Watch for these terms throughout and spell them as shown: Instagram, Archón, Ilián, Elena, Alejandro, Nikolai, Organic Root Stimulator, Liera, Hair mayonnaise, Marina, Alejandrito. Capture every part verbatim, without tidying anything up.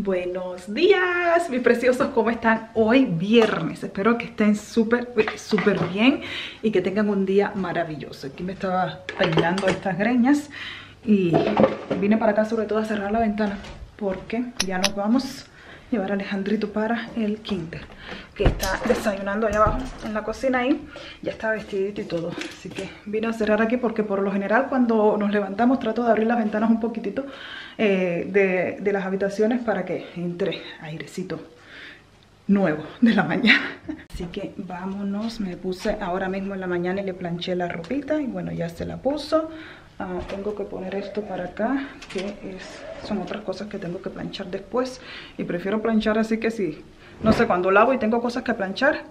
Buenos días, mis preciosos, ¿cómo están? Hoy viernes, espero que estén súper, súper bien y que tengan un día maravilloso. Aquí me estaba peinando estas greñas y vine para acá sobre todo a cerrar la ventana porque ya nos vamos a llevar a Alejandrito para el kinder, que está desayunando allá abajo en la cocina ahí, ya está vestidito y todo. Así que vine a cerrar aquí porque por lo general cuando nos levantamos trato de abrir las ventanas un poquitito Eh, de, de las habitaciones para que entre airecito nuevo de la mañana. Así que vámonos. Me puse ahora mismo en la mañana y le planché la ropita y bueno, ya se la puso. Uh, tengo que poner esto para acá, que es, son otras cosas que tengo que planchar después y prefiero planchar, así que sí, no sé, cuando lavo y tengo cosas que planchar,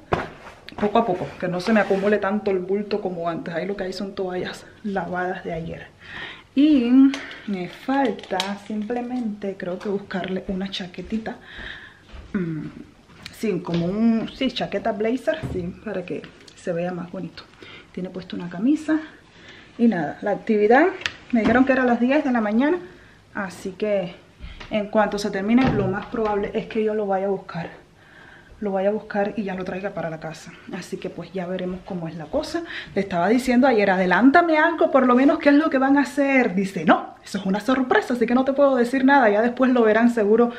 poco a poco, que no se me acumule tanto el bulto como antes. Ahí lo que hay son toallas lavadas de ayer. Y me falta simplemente, creo que buscarle una chaquetita, mm, sí, como un, sí, chaqueta blazer, sí, para que se vea más bonito. Tiene puesto una camisa y nada, la actividad, me dijeron que era a las diez de la mañana, así que en cuanto se termine, lo más probable es que yo lo vaya a buscar. Lo vaya a buscar y ya lo traiga para la casa. Así que pues ya veremos cómo es la cosa. Le estaba diciendo ayer, adelántame algo, por lo menos qué es lo que van a hacer. Dice, no, eso es una sorpresa, así que no te puedo decir nada. Ya después lo verán seguro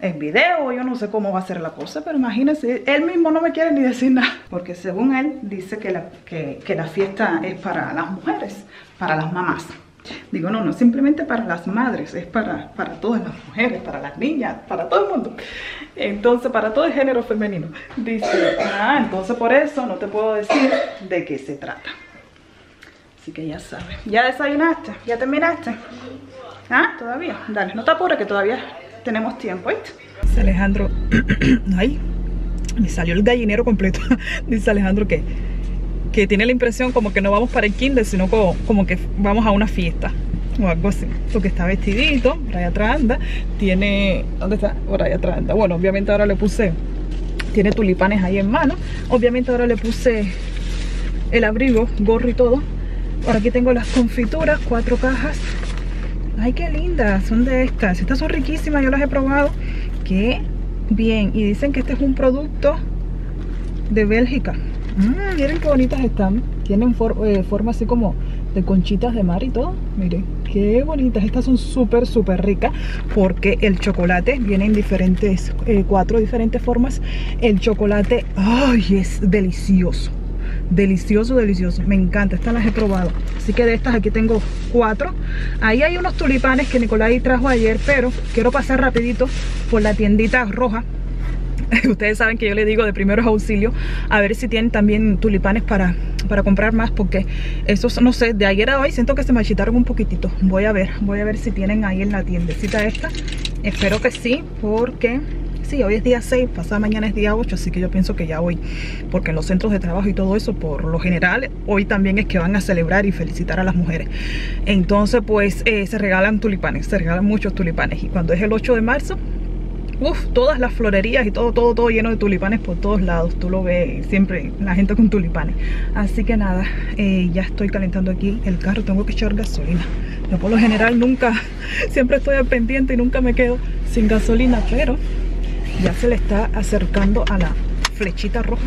en video, yo no sé cómo va a ser la cosa. Pero imagínense, él mismo no me quiere ni decir nada. Porque según él, dice que la, que, que la fiesta es para las mujeres, para las mamás. Digo, no, no, simplemente para las madres, es para, para todas las mujeres, para las niñas, para todo el mundo. Entonces, para todo el género femenino. Dice, ah, entonces por eso no te puedo decir de qué se trata. Así que ya sabes. ¿Ya desayunaste? ¿Ya terminaste? ¿Ah? ¿Todavía? Dale, no te apures que todavía tenemos tiempo, ¿eh? Dice Alejandro, ay, me salió el gallinero completo. Dice Alejandro que... que tiene la impresión como que no vamos para el kinder, sino como, como que vamos a una fiesta o algo así, porque está vestidito, por ahí atrás anda, tiene, ¿dónde está? Por ahí atrás anda, bueno, obviamente ahora le puse, tiene tulipanes ahí en mano, obviamente ahora le puse el abrigo, gorro y todo. Por aquí tengo las confituras, cuatro cajas, ay qué lindas, son de estas, estas son riquísimas, yo las he probado, qué bien, y dicen que este es un producto de Bélgica. Mm, miren qué bonitas están. Tienen for, eh, forma así como de conchitas de mar y todo. Miren, qué bonitas. Estas son súper, súper ricas porque el chocolate viene en diferentes, eh, cuatro diferentes formas. El chocolate, ¡ay! Oh, es delicioso. Delicioso, delicioso. Me encanta. Estas las he probado. Así que de estas aquí tengo cuatro. Ahí hay unos tulipanes que Nikolai trajo ayer, pero quiero pasar rapidito por la tiendita roja. Ustedes saben que yo les digo de primeros auxilios, a ver si tienen también tulipanes para, para comprar más, porque esos, no sé, de ayer a hoy siento que se marchitaron un poquitito. Voy a ver, voy a ver si tienen ahí en la tiendecita esta. Espero que sí, porque sí, hoy es día seis, pasado mañana es día ocho, así que yo pienso que ya hoy, porque en los centros de trabajo y todo eso, por lo general, hoy también es que van a celebrar y felicitar a las mujeres. Entonces, pues, eh, se regalan tulipanes, se regalan muchos tulipanes. Y cuando es el ocho de marzo, uf, todas las florerías y todo, todo, todo lleno de tulipanes por todos lados. Tú lo ves siempre, la gente con tulipanes. Así que nada, eh, ya estoy calentando aquí el carro. Tengo que echar gasolina. Yo por lo general nunca, siempre estoy al pendiente y nunca me quedo sin gasolina. Pero ya se le está acercando a la flechita roja.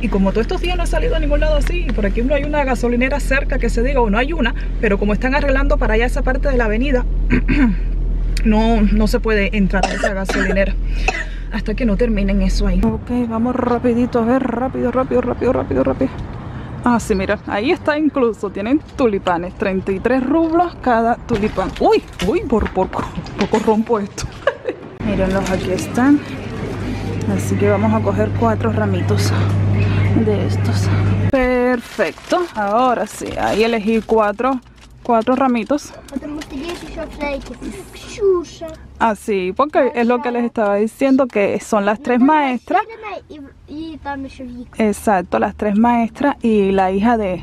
Y como todos estos días no he salido a ningún lado así, por aquí no hay una gasolinera cerca que se diga, o no hay una, pero como están arreglando para allá esa parte de la avenida, No, no se puede entrar a esa gasolinera hasta que no terminen eso ahí. Ok, vamos rapidito, a ver, rápido, rápido, rápido, rápido, rápido. Ah, sí, mira, ahí está incluso, tienen tulipanes, treinta y tres rublos cada tulipán. Uy, uy, por poco, poco rompo esto. Mírenlos, aquí están. Así que vamos a coger cuatro ramitos de estos. Perfecto, ahora sí, ahí elegí cuatro, cuatro ramitos. Así, porque es lo que les estaba diciendo, que son las tres maestras. Exacto, las tres maestras y la hija de,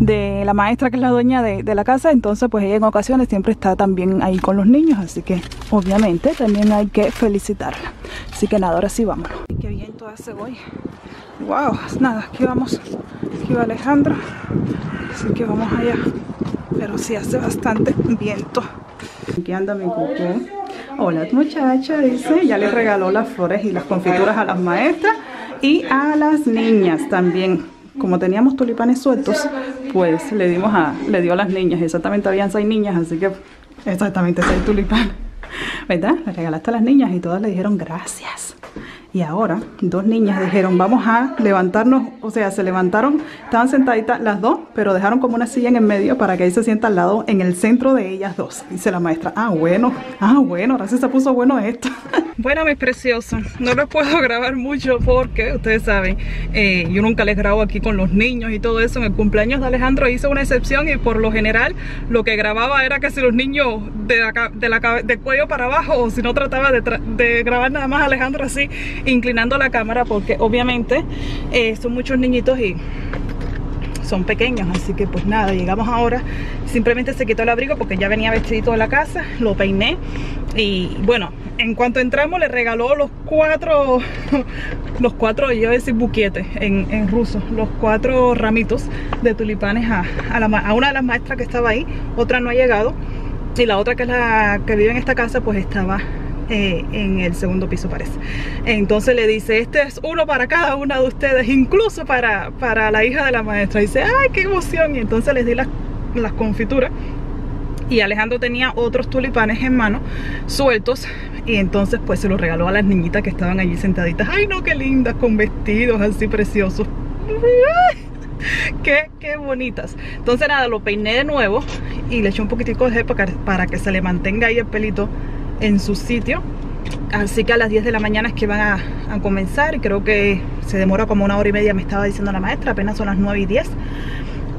de la maestra, que es la dueña de, de la casa. Entonces pues ella en ocasiones siempre está también ahí con los niños, así que obviamente también hay que felicitarla. Así que nada, ahora sí vámonos. Qué bien todas se voy. Wow, nada, aquí vamos, aquí va Alejandro. Así que vamos allá. Pero sí hace bastante viento. Aquí anda mi cucú. Hola muchacha, dice, ya les regaló las flores y las confituras a las maestras y a las niñas también. Como teníamos tulipanes sueltos, pues le dimos a, le dio a las niñas. Exactamente, habían seis niñas, así que exactamente seis tulipanes, ¿verdad? Le regalaste a las niñas y todas le dijeron gracias. Y ahora, dos niñas dijeron, vamos a levantarnos, o sea, se levantaron, estaban sentaditas las dos, pero dejaron como una silla en el medio para que ahí se sienta al lado, en el centro de ellas dos. Dice la maestra, ah, bueno, ah, bueno, ahora sí se puso bueno esto. Bueno, mis preciosos, no los puedo grabar mucho porque, ustedes saben, eh, yo nunca les grabo aquí con los niños y todo eso. En el cumpleaños de Alejandro hice una excepción y por lo general lo que grababa era casi los niños de la, de la, de cuello para abajo, o si no trataba de, tra de grabar nada más a Alejandro así, inclinando la cámara, porque obviamente eh, son muchos niñitos y son pequeños, así que pues nada, llegamos ahora, simplemente se quitó el abrigo porque ya venía vestidito de la casa, lo peiné y bueno, en cuanto entramos le regaló los cuatro, los cuatro, yo iba a decir buquetes en, en ruso, los cuatro ramitos de tulipanes a, a, la, a una de las maestras que estaba ahí, otra no ha llegado y la otra que es la que vive en esta casa pues estaba Eh, en el segundo piso parece. Entonces le dice, este es uno para cada una de ustedes, incluso para, para la hija de la maestra. Y dice, ay, qué emoción. Y entonces les di las, las confituras y Alejandro tenía otros tulipanes en mano, sueltos, y entonces pues se los regaló a las niñitas que estaban allí sentaditas. Ay, no, qué lindas, con vestidos así preciosos. Qué, qué bonitas. Entonces nada, lo peiné de nuevo y le eché un poquitico de gel para, para que se le mantenga ahí el pelito en su sitio. Así que a las diez de la mañana es que van a, a comenzar. Creo que se demora como una hora y media, me estaba diciendo la maestra. Apenas son las nueve y diez.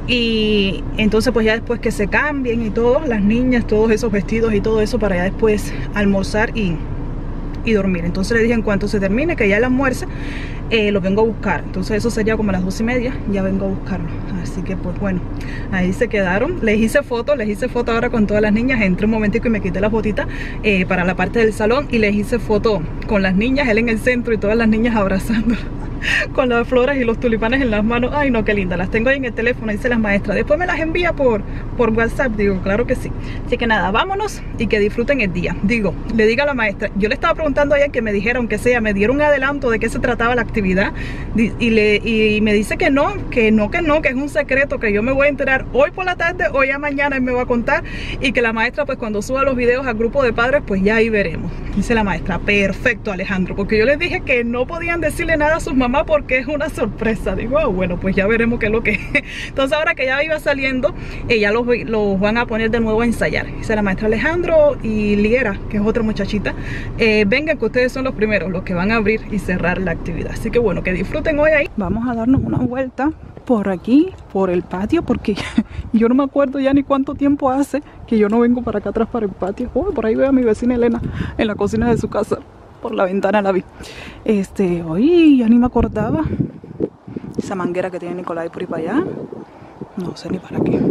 Y entonces pues ya después que se cambien y todo, las niñas, todos esos vestidos y todo eso, para ya después almorzar y, y dormir. Entonces le dije, en cuanto se termine, que ya el almuerzo, eh, lo vengo a buscar. Entonces eso sería como a las dos y media, ya vengo a buscarlo. Así que pues bueno, ahí se quedaron. Les hice fotos, les hice foto ahora con todas las niñas. Entré un momentico y me quité las botitas eh, para la parte del salón y les hice foto con las niñas, él en el centro y todas las niñas abrazándola con las flores y los tulipanes en las manos. Ay, no, qué linda, las tengo ahí en el teléfono, dice las maestras, después me las envía por, por WhatsApp. Digo, claro que sí. Así que nada, vámonos y que disfruten el día. Digo, le diga a la maestra, yo le estaba preguntando a ella que me dijera, aunque sea, me diera un adelanto de qué se trataba la actividad, y, le, y me dice que no, que no, que no, que es un secreto, que yo me voy a enterar hoy por la tarde o ya mañana, y me va a contar, y que la maestra pues cuando suba los videos al grupo de padres, pues ya ahí veremos. Dice la maestra, perfecto Alejandro, porque yo les dije que no podían decirle nada a sus mamás porque es una sorpresa. Digo, oh, bueno, pues ya veremos qué es lo que es. Entonces ahora que ya iba saliendo, eh, ya los, los van a poner de nuevo a ensayar. Dice la maestra, Alejandro y Liera, que es otra muchachita, eh, vengan que ustedes son los primeros, los que van a abrir y cerrar la actividad. Así que bueno, que disfruten hoy ahí. Vamos a darnos una vuelta por aquí, por el patio, porque yo no me acuerdo ya ni cuánto tiempo hace que yo no vengo para acá atrás para el patio. Oh, por ahí veo a mi vecina Elena en la cocina de su casa. Por la ventana la vi. Este, hoy ya ni me acordaba. Esa manguera que tiene Nikolai por ahí para allá, no sé ni para qué.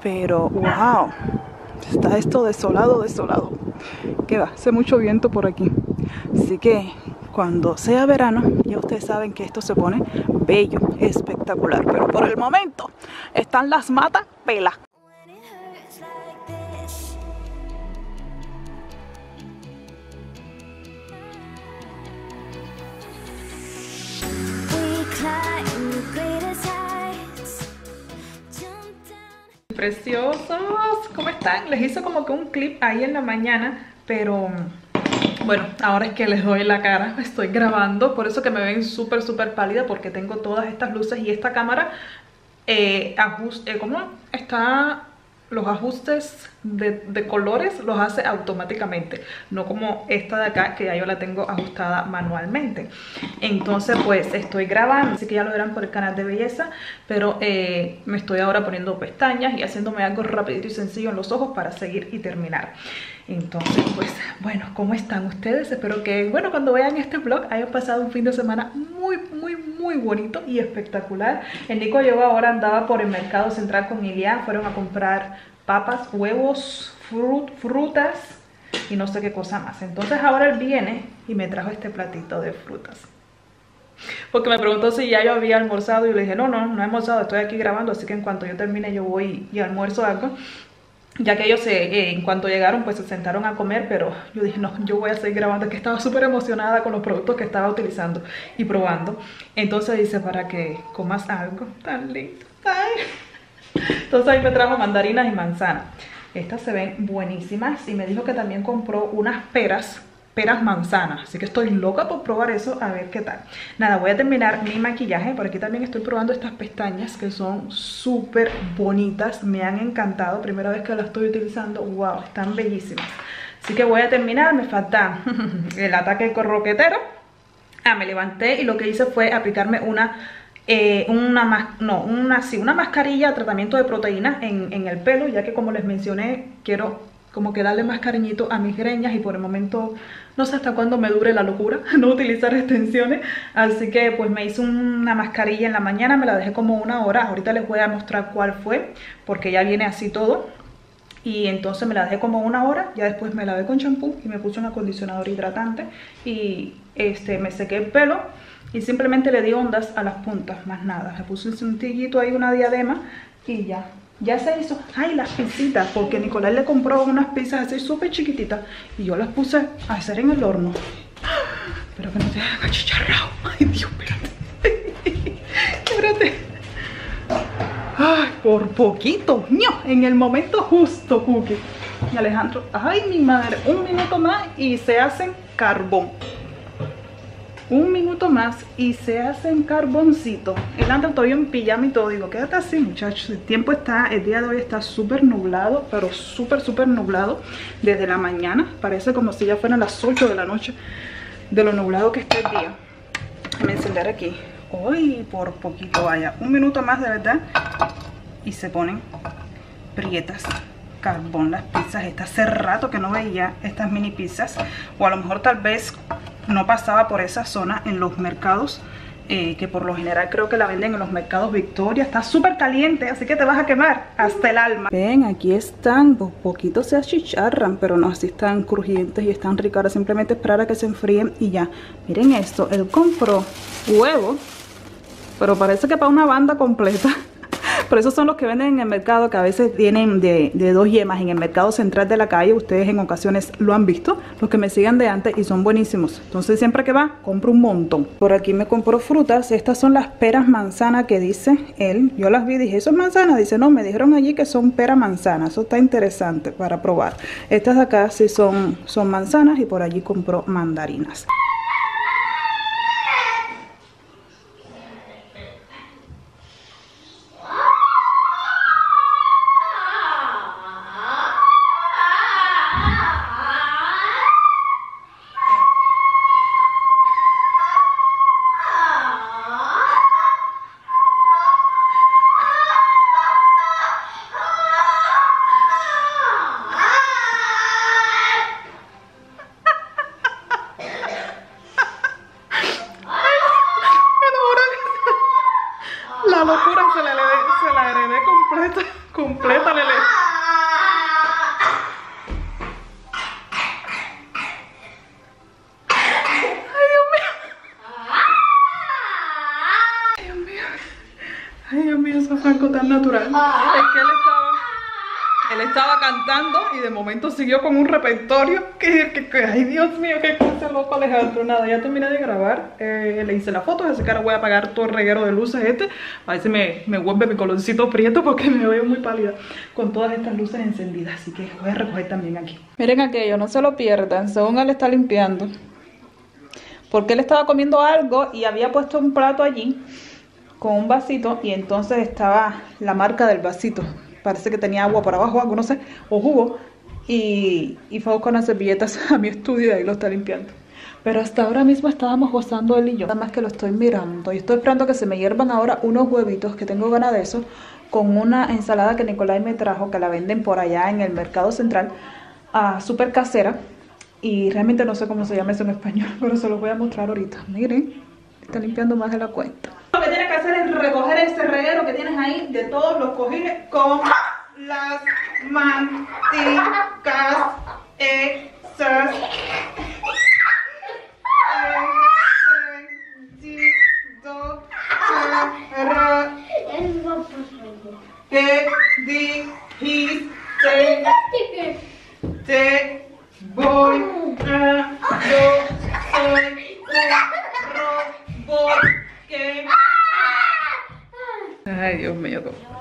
Pero, wow, está esto desolado, desolado. Que va, hace mucho viento por aquí. Así que cuando sea verano, ya ustedes saben que esto se pone bello, espectacular. Pero por el momento, están las matas pelas. Preciosos, ¿cómo están? Les hice como que un clip ahí en la mañana, pero bueno, ahora es que les doy la cara, estoy grabando, por eso que me ven súper súper pálida, porque tengo todas estas luces y esta cámara eh, ajuste, eh, ¿cómo está? Los ajustes de, de colores los hace automáticamente, no como esta de acá que ya yo la tengo ajustada manualmente. Entonces pues estoy grabando, así que ya lo verán por el canal de belleza, pero eh, me estoy ahora poniendo pestañas y haciéndome algo rapidito y sencillo en los ojos para seguir y terminar. Entonces pues bueno, ¿cómo están ustedes? Espero que, bueno, cuando vean este vlog hayan pasado un fin de semana muy muy muy bonito y espectacular. El Nico llegó ahora, andaba por el mercado central con Ilián, fueron a comprar papas, huevos, frut, frutas y no sé qué cosa más. Entonces ahora él viene y me trajo este platito de frutas, porque me preguntó si ya yo había almorzado y le dije no, no, no he almorzado, estoy aquí grabando, así que en cuanto yo termine yo voy y almuerzo algo. Ya que ellos se, eh, en cuanto llegaron pues se sentaron a comer, pero yo dije no, yo voy a seguir grabando, que estaba súper emocionada con los productos que estaba utilizando y probando. Entonces dice, para que comas algo tan lindo. Ay. Entonces ahí me trajo mandarinas y manzana. Estas se ven buenísimas y me dijo que también compró unas peras, peras manzanas. Así que estoy loca por probar eso, a ver qué tal. Nada, voy a terminar mi maquillaje. Por aquí también estoy probando estas pestañas que son súper bonitas. Me han encantado, primera vez que las estoy utilizando. Wow, están bellísimas. Así que voy a terminar, me falta el ataque corroquetero. Ah, me levanté y lo que hice fue aplicarme una... Eh, una, no, una, sí, una mascarilla, tratamiento de proteínas en, en el pelo, ya que como les mencioné, quiero como que darle más cariñito a mis greñas y por el momento no sé hasta cuándo me dure la locura no utilizar extensiones. Así que pues me hice una mascarilla en la mañana, me la dejé como una hora, ahorita les voy a mostrar cuál fue porque ya viene así todo. Y entonces me la dejé como una hora, ya después me lavé con champú y me puse un acondicionador hidratante y este, me sequé el pelo. Y simplemente le di ondas a las puntas, más nada. Le puse un cintillito ahí, una diadema y ya. Ya se hizo. ¡Ay, las pizzitas! Porque Nicolás le compró unas pizzas así súper chiquititas y yo las puse a hacer en el horno. Pero que no te hagas achicharrado. ¡Ay, Dios, espérate! ¡Espérate! ¡Ay, por poquito! ¡No! En el momento justo, Cookie. Y Alejandro, ¡ay, mi madre! Un minuto más y se hacen carbón. Un minuto más y se hacen carboncito. Él anda todavía en pijama y todo. Digo, quédate así, muchachos. El tiempo está, el día de hoy está súper nublado, pero súper, súper nublado desde la mañana. Parece como si ya fueran las ocho de la noche de lo nublado que está el día. Voy a encender aquí. Uy, por poquito, vaya. Un minuto más, de verdad. Y se ponen prietas. Carbón las pizzas. Está hace rato que no veía estas mini pizzas. O a lo mejor tal vez... no pasaba por esa zona en los mercados, eh, que por lo general creo que la venden en los mercados Victoria. Está súper caliente, así que te vas a quemar hasta el alma. Ven, aquí están, po poquito se achicharran, pero no, así están crujientes y están ricas. Ahora simplemente esperar a que se enfríen y ya. Miren esto, él compró huevo, pero parece que para una banda completa. Por eso son los que venden en el mercado, que a veces tienen de, de dos yemas en el mercado central de la calle. Ustedes en ocasiones lo han visto, los que me siguen de antes, y son buenísimos. Entonces siempre que va, compro un montón. Por aquí me compro frutas. Estas son las peras manzana que dice él. Yo las vi y dije, ¿eso es manzana? Dice, no, me dijeron allí que son peras manzanas. Eso está interesante para probar. Estas de acá sí son, son manzanas, y por allí compro mandarinas. Siguió con un repertorio que, que, que, ay Dios mío, qué cosa loca, Alejandro. Nada, ya terminé de grabar, eh, le hice la foto, así que ahora voy a apagar todo el reguero de luces este, a ver si me, me vuelve mi colorcito prieto porque me veo muy pálida con todas estas luces encendidas, así que voy a recoger también aquí. Miren aquello, no se lo pierdan, según él está limpiando, porque él estaba comiendo algo y había puesto un plato allí con un vasito y entonces estaba la marca del vasito, parece que tenía agua por abajo, algo, no sé, o jugo. Y, y fue a buscar unas servilletas a mi estudio y ahí lo está limpiando. Pero hasta ahora mismo estábamos gozando él y yo. Nada más que lo estoy mirando. Y estoy esperando que se me hiervan ahora unos huevitos, que tengo ganas de eso, con una ensalada que Nikolai me trajo, que la venden por allá en el mercado central, uh, súper casera. Y realmente no sé cómo se llama eso en español, pero se los voy a mostrar ahorita. Miren, está limpiando más de la cuenta. Lo que tienes que hacer es recoger ese reguero que tienes ahí de todos los cojines con... las manticas esas encendido que dijiste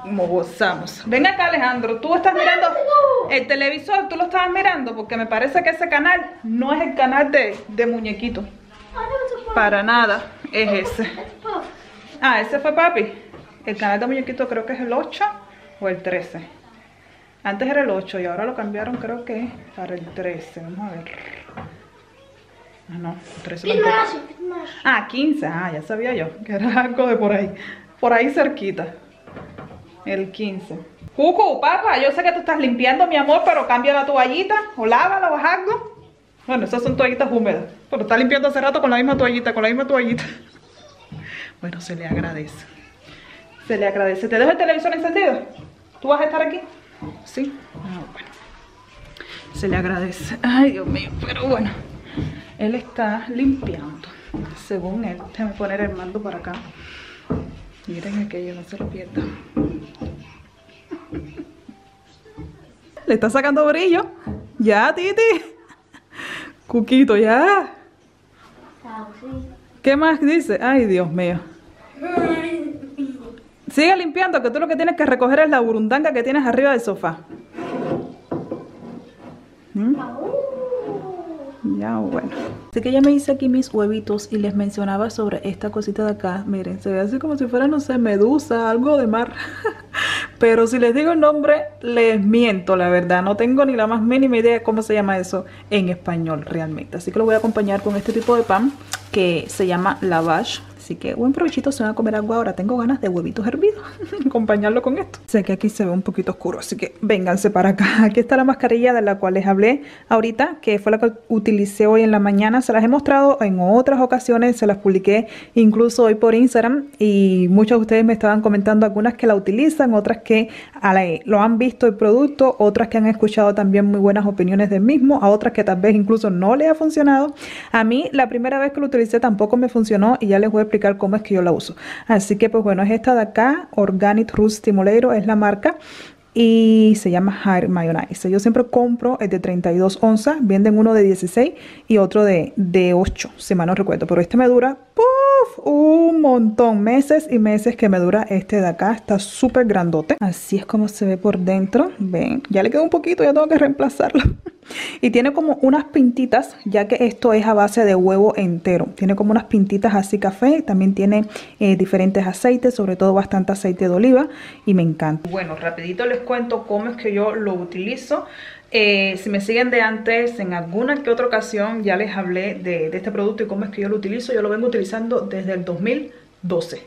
nos gozamos. Ven acá, Alejandro, tú estás mirando el televisor, tú lo estabas mirando, porque me parece que ese canal no es el canal de, de muñequito. Para nada es ese. Ah, ese fue papi. El canal de muñequito creo que es el ocho o el trece. Antes era el ocho y ahora lo cambiaron, creo que para el trece. Vamos a ver. Ah, no, trece. Ah, quince. Ah, ya sabía yo que era algo de por ahí. Por ahí cerquita. El quince. Cucu, papá, yo sé que tú estás limpiando, mi amor, pero cambia la toallita o lávala o algo. Bueno, esas son toallitas húmedas, pero está limpiando hace rato con la misma toallita, con la misma toallita. Bueno, se le agradece. Se le agradece. ¿Te dejo el televisor encendido? ¿Tú vas a estar aquí? Sí. Ah, bueno. Se le agradece. Ay, Dios mío, pero bueno. Él está limpiando, según él. Déjame poner el mando para acá. Miren aquello, no se lo pierda. Le está sacando brillo. Ya, Titi. Cuquito, ya. ¿Qué más dice? Ay, Dios mío. Sigue limpiando, que tú lo que tienes que recoger es la burundanga que tienes arriba del sofá. ¿Mm? Ya, bueno. Así que ya me hice aquí mis huevitos y les mencionaba sobre esta cosita de acá. Miren, se ve así como si fuera, no sé, medusa, algo de mar. Pero si les digo el nombre, les miento, la verdad. No tengo ni la más mínima idea de cómo se llama eso en español realmente. Así que lo voy a acompañar con este tipo de pan que se llama lavash. Así que buen provechito, se van a comer agua ahora. Tengo ganas de huevitos hervidos. Acompañarlo con esto. Sé que aquí se ve un poquito oscuro, así que vénganse para acá. Aquí está la mascarilla de la cual les hablé ahorita, que fue la que utilicé hoy en la mañana. Se las he mostrado en otras ocasiones, se las publiqué incluso hoy por Instagram. Y muchos de ustedes me estaban comentando algunas que la utilizan, otras que a la, lo han visto el producto, otras que han escuchado también muy buenas opiniones del mismo, a otras que tal vez incluso no les ha funcionado. A mí la primera vez que lo utilicé tampoco me funcionó y ya les voy a explicar cómo es que yo la uso. Así que pues bueno, es esta de acá, Organic Root Stimulator es la marca y se llama Hair Mayonnaise. Yo siempre compro el de treinta y dos onzas, venden uno de dieciséis y otro de, de ocho, si mal no recuerdo, pero este me dura ¡puff! Un montón, meses y meses que me dura este de acá. Está súper grandote, así es como se ve por dentro. Ven, ya le quedó un poquito, ya tengo que reemplazarlo. Y tiene como unas pintitas, ya que esto es a base de huevo entero. Tiene como unas pintitas así café. También tiene eh, diferentes aceites, sobre todo bastante aceite de oliva. Y me encanta. Bueno, rapidito les cuento cómo es que yo lo utilizo. Eh, si me siguen de antes, en alguna que otra ocasión ya les hablé de, de este producto y cómo es que yo lo utilizo. Yo lo vengo utilizando desde el dos mil doce.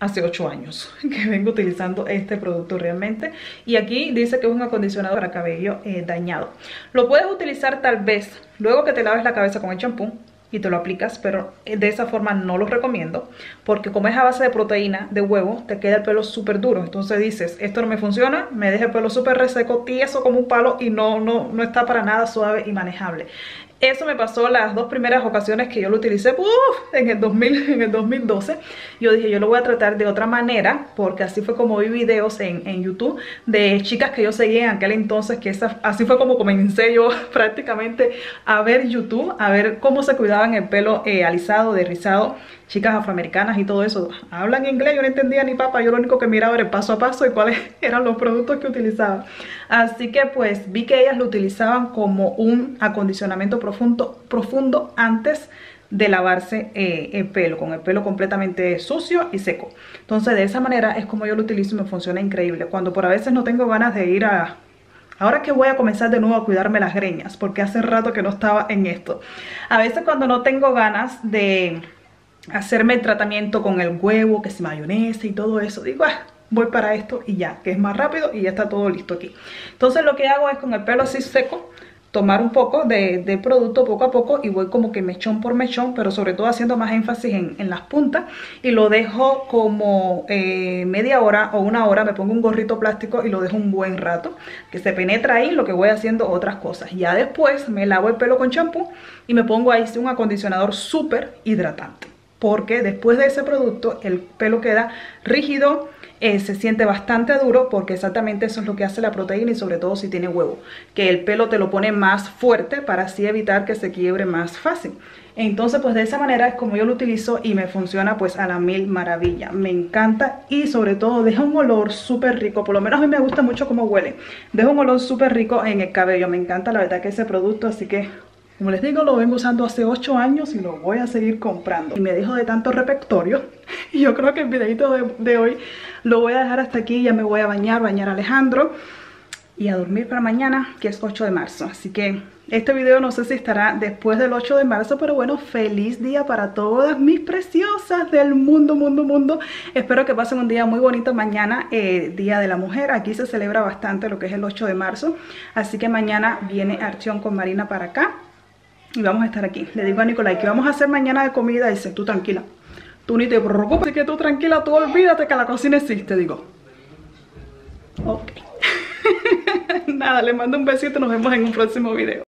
Hace ocho años que vengo utilizando este producto realmente. Y aquí dice que es un acondicionador para cabello eh, dañado. Lo puedes utilizar tal vez luego que te laves la cabeza con el champú y te lo aplicas, pero de esa forma no lo recomiendo, porque como es a base de proteína de huevo, te queda el pelo súper duro. Entonces dices, esto no me funciona, me deja el pelo súper reseco, tieso como un palo, y no, no, no está para nada suave y manejable. Eso me pasó las dos primeras ocasiones que yo lo utilicé, ¡puf! En el dos mil, en el dos mil doce. Yo dije, yo lo voy a tratar de otra manera, porque así fue como vi videos en, en YouTube de chicas que yo seguía en aquel entonces, que esa, así fue como comencé yo prácticamente a ver YouTube, a ver cómo se cuidaban el pelo eh, alisado, derrizado, chicas afroamericanas y todo eso. Hablan inglés, yo no entendía ni papá, yo lo único que miraba era el paso a paso y cuáles eran los productos que utilizaban. Así que pues vi que ellas lo utilizaban como un acondicionamiento profundo, profundo antes de lavarse eh, el pelo, con el pelo completamente sucio y seco. Entonces de esa manera es como yo lo utilizo y me funciona increíble. Cuando por a veces no tengo ganas de ir a... Ahora que voy a comenzar de nuevo a cuidarme las greñas, porque hace rato que no estaba en esto. A veces cuando no tengo ganas de... hacerme el tratamiento con el huevo, que si mayonesa y todo eso, digo, ah, voy para esto y ya, que es más rápido y ya está todo listo aquí. Entonces lo que hago es con el pelo así seco, tomar un poco de, de producto poco a poco y voy como que mechón por mechón, pero sobre todo haciendo más énfasis en, en las puntas, y lo dejo como eh, media hora o una hora, me pongo un gorrito plástico y lo dejo un buen rato, que se penetra ahí lo que voy haciendo otras cosas. Ya después me lavo el pelo con champú y me pongo ahí un acondicionador súper hidratante. porque después de ese producto el pelo queda rígido, eh, se siente bastante duro, porque exactamente eso es lo que hace la proteína, y sobre todo si tiene huevo, que el pelo te lo pone más fuerte para así evitar que se quiebre más fácil. Entonces pues de esa manera es como yo lo utilizo y me funciona pues a la mil maravilla, me encanta, y sobre todo deja un olor súper rico, por lo menos a mí me gusta mucho cómo huele, deja un olor súper rico en el cabello, me encanta la verdad que ese producto, así que... como les digo, lo vengo usando hace ocho años y lo voy a seguir comprando. Y me dejo de tanto repertorio. Y yo creo que el videito de, de hoy lo voy a dejar hasta aquí. Ya me voy a bañar, bañar a Alejandro. Y a dormir para mañana, que es ocho de marzo. Así que este video no sé si estará después del ocho de marzo. Pero bueno, feliz día para todas mis preciosas del mundo, mundo, mundo. Espero que pasen un día muy bonito mañana, eh, Día de la Mujer. Aquí se celebra bastante lo que es el ocho de marzo. Así que mañana viene Archón con Marina para acá. Y vamos a estar aquí. Le digo a Nikolai, ¿qué vamos a hacer mañana de comida? Dice, tú tranquila, tú ni te preocupes, así que tú tranquila, tú olvídate que la cocina existe. Digo, ok. Nada, les mando un besito, nos vemos en un próximo video.